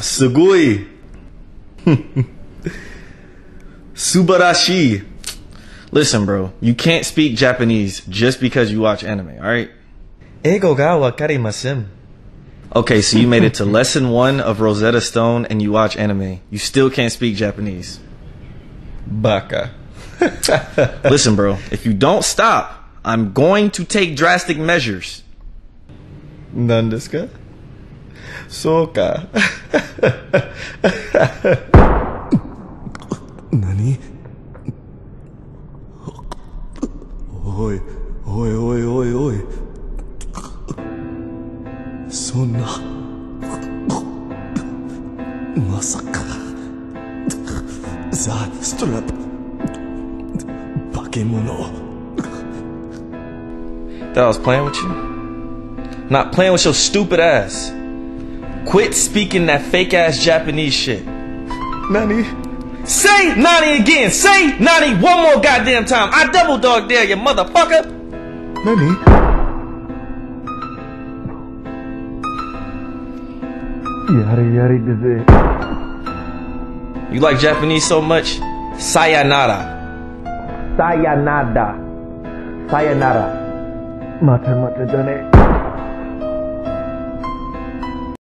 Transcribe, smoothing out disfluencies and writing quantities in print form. すごいSubarashi. Listen, bro, you can't speak Japanese just because you watch anime, alright? Eigo ga wakarimasen. Okay, so you made it to lesson 1 of Rosetta Stone and you watch anime. You still can't speak Japanese. Baka. Listen, bro, if you don't stop, I'm going to take drastic measures. Nan desu ka? So ka. Nani? Oi, oi, oi, oi, oi. Sonna. Masaka. The strap. Bakemono. That I was playing with you? Not playing with your stupid ass. Quit speaking that fake ass Japanese shit. Nani? Say Nani again! Say Nani one more goddamn time! I double dog dare you, motherfucker! Nani? Yari yari dizzy. You like Japanese so much? Sayonara. Sayonara. Sayonara. Mata mata done it.